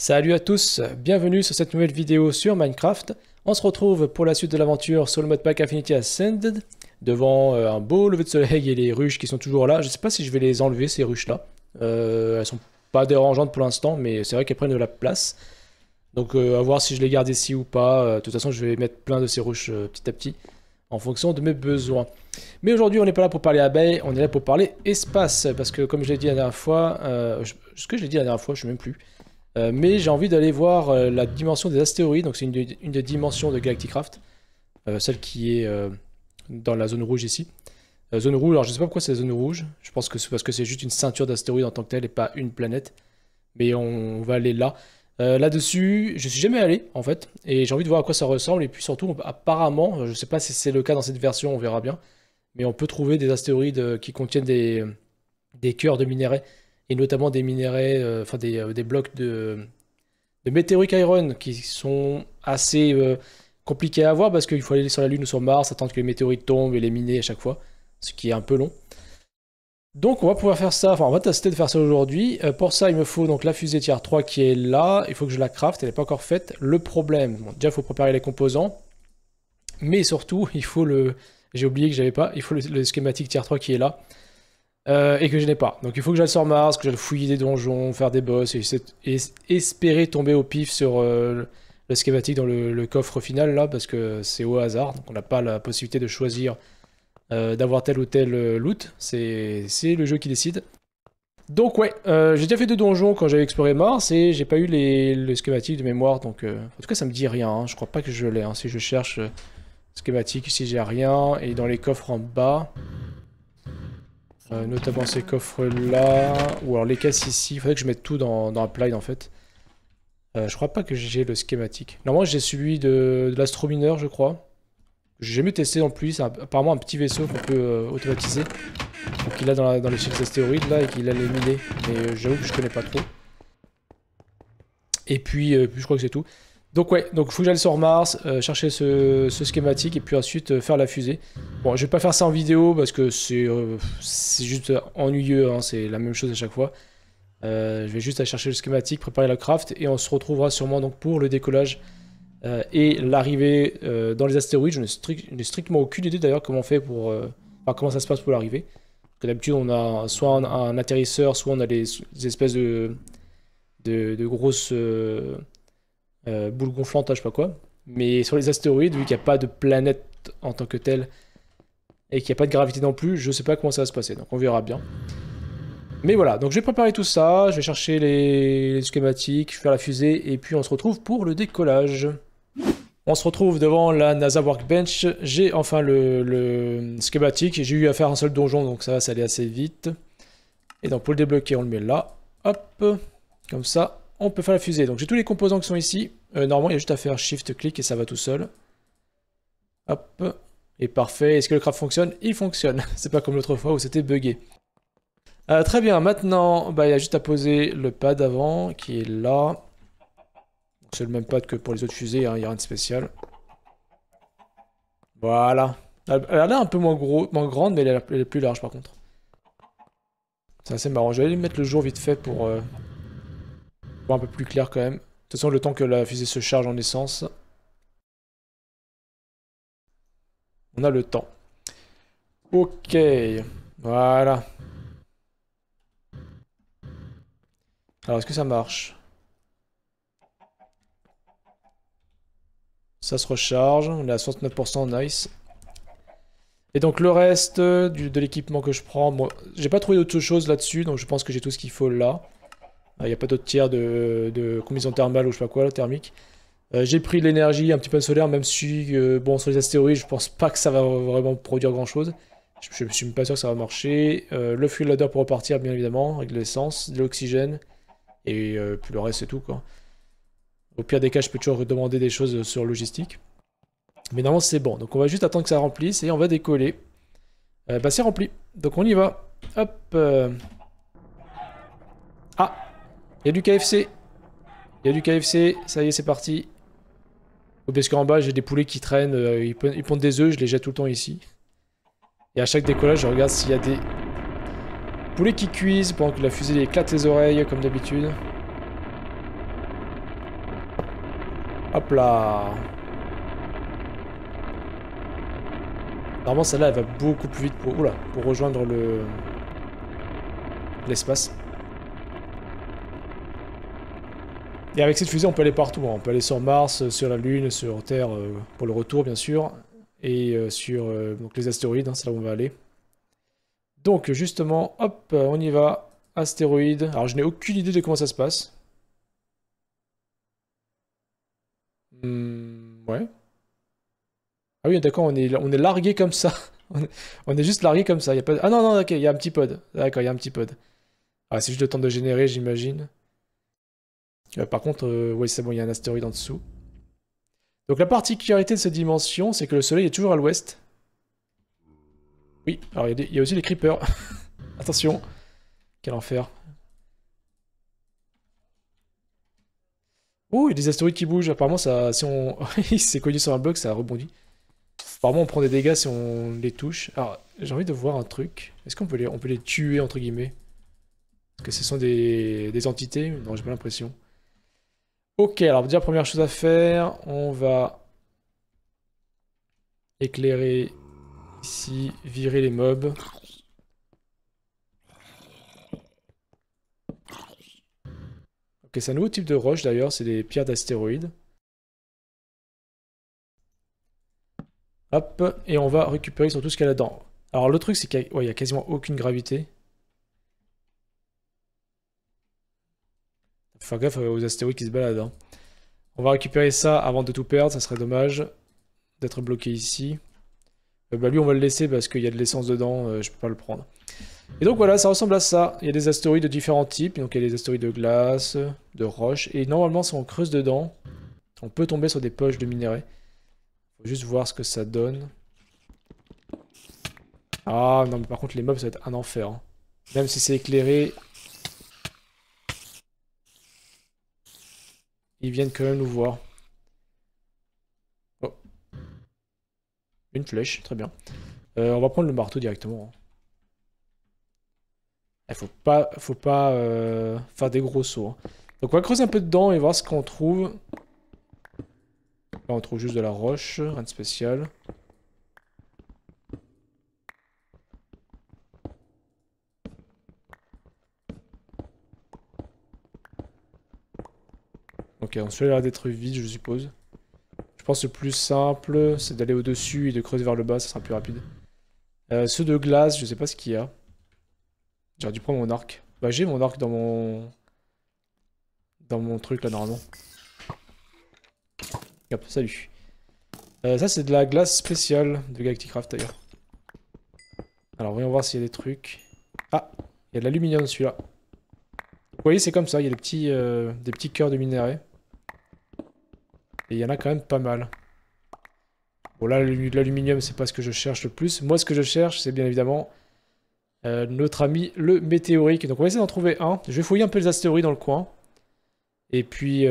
Salut à tous, bienvenue sur cette nouvelle vidéo sur Minecraft. On se retrouve pour la suite de l'aventure sur le modpack Infinity Ascended, devant un beau lever de soleil et les ruches qui sont toujours là. Je sais pas si je vais les enlever ces ruches là, elles sont pas dérangeantes pour l'instant, mais c'est vrai qu'elles prennent de la place. Donc à voir si je les garde ici ou pas, de toute façon je vais mettre plein de ces ruches petit à petit, en fonction de mes besoins. Mais aujourd'hui on n'est pas là pour parler abeilles, on est là pour parler espace, parce que comme je l'ai dit la dernière fois, je sais même plus. Mais j'ai envie d'aller voir la dimension des astéroïdes, donc c'est une des dimensions de Galacticraft, celle qui est dans la zone rouge ici. Zone rouge, alors je ne sais pas pourquoi c'est la zone rouge, je pense que c'est parce que c'est juste une ceinture d'astéroïdes en tant que telle et pas une planète. Mais on va aller là. Là-dessus, je suis jamais allé en fait, et j'ai envie de voir à quoi ça ressemble, et puis surtout apparemment, je ne sais pas si c'est le cas dans cette version, on verra bien, mais on peut trouver des astéroïdes qui contiennent des cœurs de minerais, et notamment des minerais, enfin des blocs de Meteoric Iron qui sont assez compliqués à avoir parce qu'il faut aller sur la Lune ou sur Mars, attendre que les météorites tombent et les miner à chaque fois, ce qui est un peu long. Donc on va pouvoir faire ça, enfin on va tester de faire ça aujourd'hui. Pour ça il me faut donc la fusée tier 3 qui est là, il faut que je la crafte, elle n'est pas encore faite. Le problème, bon, déjà il faut préparer les composants, mais surtout il faut le... j'ai oublié que j'avais pas, il faut le schématique tier 3 qui est là. Et que je n'ai pas. Donc il faut que j'aille sur Mars, que j'aille fouiller des donjons, faire des boss, et espérer tomber au pif sur le schématique dans le coffre final là, parce que c'est au hasard, donc on n'a pas la possibilité de choisir d'avoir tel ou tel loot, c'est le jeu qui décide. Donc ouais, j'ai déjà fait deux donjons quand j'avais exploré Mars, et j'ai pas eu le schématique de mémoire, donc en tout cas ça me dit rien, hein. Je crois pas que je l'ai, hein. Si je cherche schématique, ici j'ai rien, et dans les coffres en bas... notamment ces coffres là, ou alors les caisses ici, il faudrait que je mette tout dans Applied en fait. Je crois pas que j'ai le schématique. Normalement j'ai celui de l'astromineur je crois. J'ai jamais testé en plus, c'est apparemment un petit vaisseau qu'on peut automatiser. Donc il a dans les chiffres astéroïdes là et qu'il a les miner, mais j'avoue que je connais pas trop. Et puis je crois que c'est tout. Donc ouais, donc faut que j'aille sur Mars, chercher ce schématique et puis ensuite faire la fusée. Bon, je vais pas faire ça en vidéo parce que c'est juste ennuyeux, hein, c'est la même chose à chaque fois. Je vais juste aller chercher le schématique, préparer la craft et on se retrouvera sûrement donc pour le décollage et l'arrivée dans les astéroïdes. Je n'ai strictement aucune idée d'ailleurs comment on fait pour, enfin, comment ça se passe pour l'arrivée. D'habitude on a soit un atterrisseur, soit on a des espèces de grosses... boule gonflante, je sais pas quoi, mais sur les astéroïdes, vu qu'il n'y a pas de planète en tant que telle et qu'il n'y a pas de gravité non plus, je sais pas comment ça va se passer, donc on verra bien. Mais voilà, donc je vais préparer tout ça, je vais chercher les schématiques, faire la fusée et puis on se retrouve pour le décollage. On se retrouve devant la NASA Workbench, j'ai enfin le schématique, j'ai eu à faire un seul donjon donc ça va s'aller assez vite. Et donc pour le débloquer, on le met là, hop, comme ça. On peut faire la fusée, donc j'ai tous les composants qui sont ici, normalement il y a juste à faire shift-click et ça va tout seul. Hop, et parfait, est-ce que le craft fonctionne? Il fonctionne, c'est pas comme l'autre fois où c'était buggé. Très bien, maintenant bah, il y a juste à poser le pad avant qui est là. C'est le même pad que pour les autres fusées, hein, il n'y a rien de spécial. Voilà, elle a l'air un peu moins grande mais elle est plus large par contre. C'est assez marrant, je vais aller mettre le jour vite fait pour... un peu plus clair quand même. De toute façon, le temps que la fusée se charge en essence, on a le temps. Ok, voilà. Alors, est-ce que ça marche? Ça se recharge, on est à 69%, nice. Et donc le reste de l'équipement que je prends, bon, j'ai pas trouvé d'autres choses là-dessus, donc je pense que j'ai tout ce qu'il faut là. Il n'y a pas d'autres tiers de combinaison thermale ou je sais pas quoi, thermique. J'ai pris l'énergie, un petit peu de solaire, même si, bon, sur les astéroïdes, je pense pas que ça va vraiment produire grand chose. Je ne suis même pas sûr que ça va marcher. Le fuel loader pour repartir, bien évidemment, avec de l'essence, de l'oxygène. Et puis le reste, c'est tout, quoi. Au pire des cas, je peux toujours demander des choses sur logistique. Mais normalement, c'est bon. Donc on va juste attendre que ça remplisse et on va décoller. Bah, c'est rempli. Donc on y va. Hop. Ah! Il y a du KFC, ça y est, c'est parti. Parce qu'en bas j'ai des poulets qui traînent, ils pondent des œufs, je les jette tout le temps ici. Et à chaque décollage je regarde s'il y a des poulets qui cuisent pendant que la fusée éclate les oreilles comme d'habitude. Hop là. Normalement celle-là elle va beaucoup plus vite pour, oula, pour rejoindre le l'espace. Et avec cette fusée on peut aller partout, hein. On peut aller sur Mars, sur la Lune, sur Terre pour le retour bien sûr. Et sur donc les astéroïdes, hein, c'est là où on va aller. Donc justement, hop, on y va. Astéroïdes. Alors je n'ai aucune idée de comment ça se passe. Ouais. Ah oui d'accord, on est largué comme ça. on est juste largué comme ça. Y a pas... Ah non, non, ok, il y a un petit pod. D'accord, il y a un petit pod. Ah c'est juste le temps de générer j'imagine. Par contre, oui c'est bon, il y a un astéroïde en dessous. Donc la particularité de cette dimension, c'est que le soleil est toujours à l'ouest. Oui, alors il y a aussi les creepers. Attention, quel enfer. Oh, il y a des astéroïdes qui bougent. Apparemment, ça, si on... il s'est cogné sur un bloc, ça rebondit. Apparemment, on prend des dégâts si on les touche. Alors, j'ai envie de voir un truc. Est-ce qu'on peut les tuer, entre guillemets? Est-ce que ce sont des entités? Non, j'ai pas l'impression. Ok, alors déjà, première chose à faire, on va éclairer ici, virer les mobs. Ok, c'est un nouveau type de roche d'ailleurs, c'est des pierres d'astéroïdes. Hop, et on va récupérer surtout ce qu'il y a là-dedans. Alors le truc, c'est qu'il y a quasiment aucune gravité. Faut faire gaffe aux astéroïdes qui se baladent. Hein. On va récupérer ça avant de tout perdre, ça serait dommage d'être bloqué ici. Bah lui on va le laisser parce qu'il y a de l'essence dedans, je peux pas le prendre. Et donc voilà, ça ressemble à ça. Il y a des astéroïdes de différents types, donc il y a des astéroïdes de glace, de roche, et normalement si on creuse dedans, on peut tomber sur des poches de minerais. Faut juste voir ce que ça donne. Ah non mais par contre les mobs ça va être un enfer. Hein. Même si c'est éclairé... Ils viennent quand même nous voir. Oh. Une flèche, très bien. On va prendre le marteau directement. Il faut pas faire des gros sauts. Hein. Donc on va creuser un peu dedans et voir ce qu'on trouve. Là on trouve juste de la roche, rien de spécial. Ok, on se l'air d'être vide, je suppose. Je pense que le plus simple, c'est d'aller au-dessus et de creuser vers le bas, ça sera plus rapide. Ceux de glace, je sais pas ce qu'il y a. J'aurais dû prendre mon arc. Bah j'ai mon arc dans mon... truc là, normalement. Hop, salut. Ça c'est de la glace spéciale de Galacticraft d'ailleurs. Alors voyons voir s'il y a des trucs. Ah, il y a de l'aluminium celui-là. Vous voyez c'est comme ça, il y a des petits cœurs de minerais. Et il y en a quand même pas mal. Bon là l'aluminium c'est pas ce que je cherche le plus. Moi ce que je cherche c'est bien évidemment notre ami le météorique. Donc on va essayer d'en trouver un. Je vais fouiller un peu les astéroïdes dans le coin. Et puis si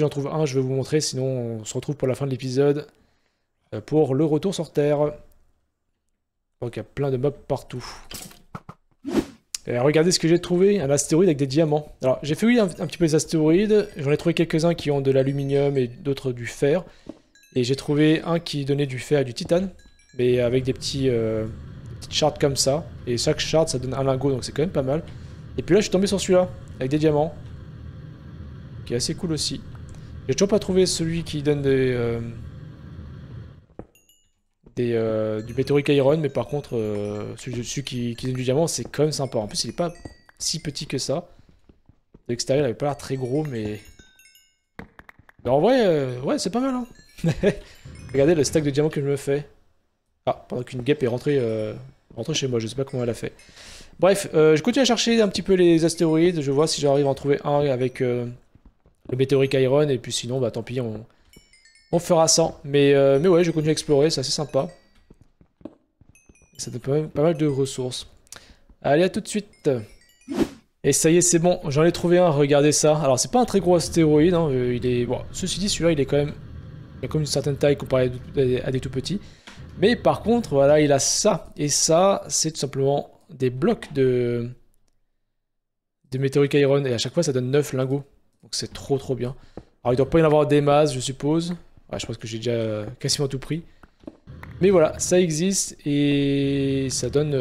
j'en trouve un je vais vous montrer. Sinon on se retrouve pour la fin de l'épisode. Pour le retour sur Terre. Donc il y a plein de mobs partout. Et regardez ce que j'ai trouvé, un astéroïde avec des diamants. Alors j'ai fait un petit peu les astéroïdes, j'en ai trouvé quelques-uns qui ont de l'aluminium et d'autres du fer. Et j'ai trouvé un qui donnait du fer et du titane, mais avec des petites shards comme ça. Et chaque shard ça donne un lingot, donc c'est quand même pas mal. Et puis là je suis tombé sur celui-là, avec des diamants, qui est assez cool aussi. J'ai toujours pas trouvé celui qui donne du Meteoric Iron, mais par contre celui qui donne du diamant c'est quand même sympa. En plus il est pas si petit que ça. L'extérieur il avait pas l'air très gros mais en vrai ouais c'est pas mal hein. Regardez le stack de diamants que je me fais. Ah pendant qu'une guêpe est rentrée chez moi, je sais pas comment elle a fait. Bref je continue à chercher un petit peu les astéroïdes, je vois si j'arrive à en trouver un avec le Meteoric Iron et puis sinon bah tant pis on fera 100, mais ouais, je continue à explorer, c'est assez sympa. Ça donne pas mal de ressources. Allez, à tout de suite. Et ça y est, c'est bon, j'en ai trouvé un, regardez ça. Alors, c'est pas un très gros astéroïde, hein, il est... Bon, ceci dit, celui-là, il est quand même... Il a comme une certaine taille comparé à des tout petits. Mais par contre, voilà, il a ça. Et ça, c'est tout simplement des blocs de Meteoric Iron. Et à chaque fois, ça donne 9 lingots. Donc c'est trop bien. Alors il doit pas y en avoir des masses, je suppose. Ouais, je pense que j'ai déjà quasiment tout pris. Mais voilà, ça existe et ça donne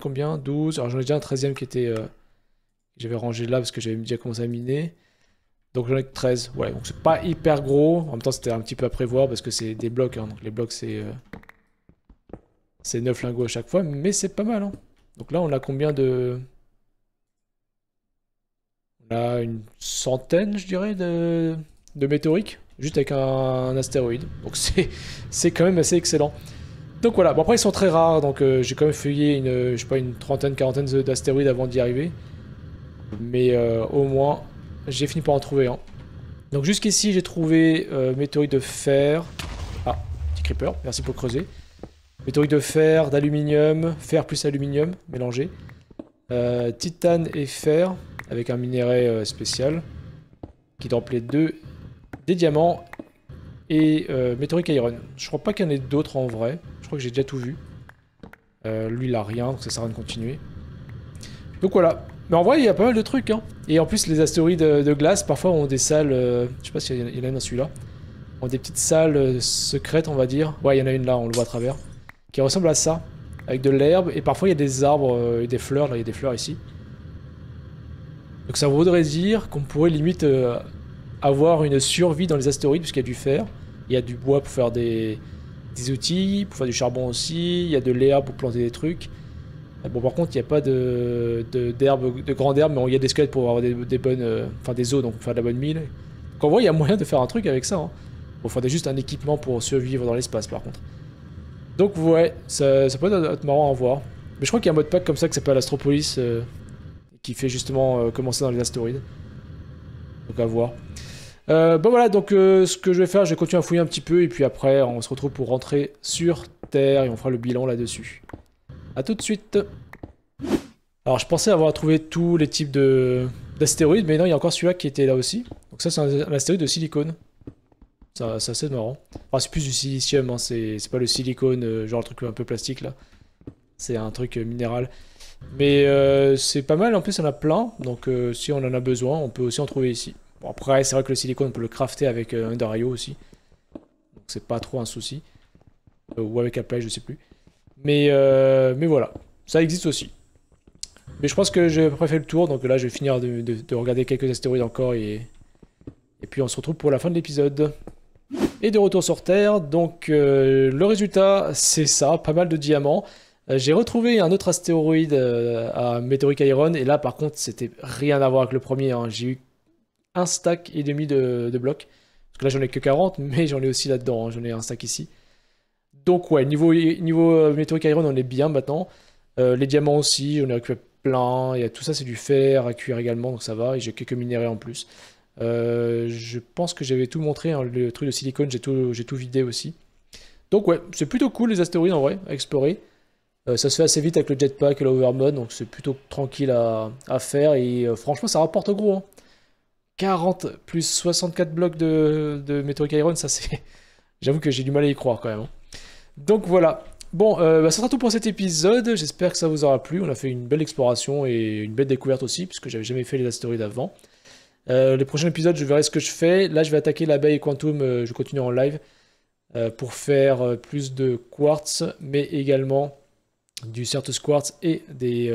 combien? 12. Alors j'en ai déjà un 13e qui était... j'avais rangé là parce que j'avais déjà commencé à miner. Donc j'en ai que 13. Ouais, donc c'est pas hyper gros. En même temps, c'était un petit peu à prévoir parce que c'est des blocs. Hein. Donc les blocs, c'est 9 lingots à chaque fois. Mais c'est pas mal. Hein. Donc là, on a combien de... On a une centaine, je dirais, de météoriques. Juste avec un astéroïde. Donc c'est quand même assez excellent. Donc voilà. Bon, après, ils sont très rares. Donc j'ai quand même feuillé une, je sais pas, une trentaine, quarantaine d'astéroïdes avant d'y arriver. Mais au moins, j'ai fini par en trouver un. Hein. Donc jusqu'ici, j'ai trouvé météorite de fer. Ah, petit creeper. Merci pour creuser. Météorite de fer, d'aluminium. Fer plus aluminium mélangé. Titane et fer. Avec un minerai spécial. Qui est les deux. Des diamants et Meteoric Iron. Je crois pas qu'il y en ait d'autres en vrai. Je crois que j'ai déjà tout vu. Lui, il a rien, donc ça sert à rien de continuer. Donc voilà. Mais en vrai, il y a pas mal de trucs. Hein. Et en plus, les astéroïdes de glace, parfois, ont des salles... je sais pas s'il y en a une dans celui-là. Ont des petites salles secrètes, on va dire. Ouais, il y en a une là, on le voit à travers. Qui ressemble à ça. Avec de l'herbe. Et parfois, il y a des arbres et des fleurs. Là, il y a des fleurs ici. Donc ça voudrait dire qu'on pourrait limite... avoir une survie dans les astéroïdes puisqu'il y a du fer, il y a du bois pour faire des outils, pour faire du charbon aussi, il y a de l'herbe pour planter des trucs. Bon par contre il n'y a pas de grande herbe, mais il y a des squelettes pour avoir des bonnes, enfin des os donc pour faire de la bonne mine. Donc en vrai il y a moyen de faire un truc avec ça. Hein. Bon, il faudrait juste un équipement pour survivre dans l'espace par contre. Donc ouais, ça peut être marrant à voir. Mais je crois qu'il y a un mode pack comme ça qui s'appelle Astropolis qui fait justement commencer dans les astéroïdes. Donc à voir. Bon voilà, donc ce que je vais faire, je vais continuer à fouiller un petit peu et puis après on se retrouve pour rentrer sur Terre et on fera le bilan là-dessus. A tout de suite. Alors je pensais avoir trouvé tous les types d'astéroïdes, mais non, il y a encore celui-là qui était là aussi. Donc ça c'est un astéroïde de silicone. Ça, c'est assez marrant. Enfin c'est plus du silicium, hein, c'est pas le silicone, genre le truc un peu plastique là. C'est un truc minéral. Mais c'est pas mal, en plus on a plein, donc si on en a besoin, on peut aussi en trouver ici. Bon après c'est vrai que le silicone on peut le crafter avec Enderio aussi. Donc c'est pas trop un souci. Ou avec Apply je sais plus. Mais voilà, ça existe aussi. Mais je pense que j'ai à peu près fait le tour, donc là je vais finir de regarder quelques astéroïdes encore et puis on se retrouve pour la fin de l'épisode. Et de retour sur Terre, donc le résultat c'est ça, pas mal de diamants. J'ai retrouvé un autre astéroïde à Meteoric Iron et là par contre c'était rien à voir avec le premier, hein. J'ai eu un stack et demi de blocs. Parce que là, j'en ai que 40, mais j'en ai aussi là-dedans. Hein. J'en ai un stack ici. Donc, ouais, niveau Meteoric Iron, on est bien maintenant. Les diamants aussi, j'en ai récupéré plein. Et tout ça, c'est du fer à cuire également, donc ça va. Et j'ai quelques minéraux en plus. Je pense que j'avais tout montré. Hein, le truc de silicone, j'ai tout vidé aussi. Donc, ouais, c'est plutôt cool les astéroïdes en vrai à explorer. Ça se fait assez vite avec le jetpack et l'overmod, donc c'est plutôt tranquille à faire. Et franchement, ça rapporte gros. Hein. 40 plus 64 blocs de Meteoric Iron, ça c'est... J'avoue que j'ai du mal à y croire quand même. Donc voilà. Bon, ça sera tout pour cet épisode. J'espère que ça vous aura plu. On a fait une belle exploration et une belle découverte aussi, puisque j'avais jamais fait les astéroïdes avant. Les prochains épisodes, je verrai ce que je fais. Là, je vais attaquer l'abeille Quantum. Je continue en live pour faire plus de quartz, mais également du Certus Quartz et des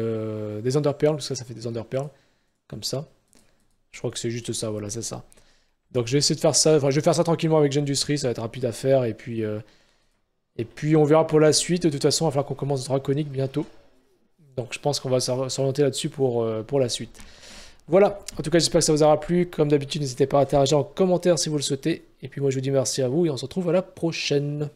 Enderpearls, parce que ça fait des Enderpearls, comme ça. Je crois que c'est juste ça, voilà, c'est ça. Donc je vais essayer de faire ça, enfin je vais faire ça tranquillement avec Gendustry, ça va être rapide à faire, et puis on verra pour la suite. De toute façon, il va falloir qu'on commence Draconique bientôt. Donc je pense qu'on va s'orienter là-dessus pour la suite. Voilà, en tout cas j'espère que ça vous aura plu. Comme d'habitude, n'hésitez pas à interagir en commentaire si vous le souhaitez. Et puis moi je vous dis merci à vous, et on se retrouve à la prochaine.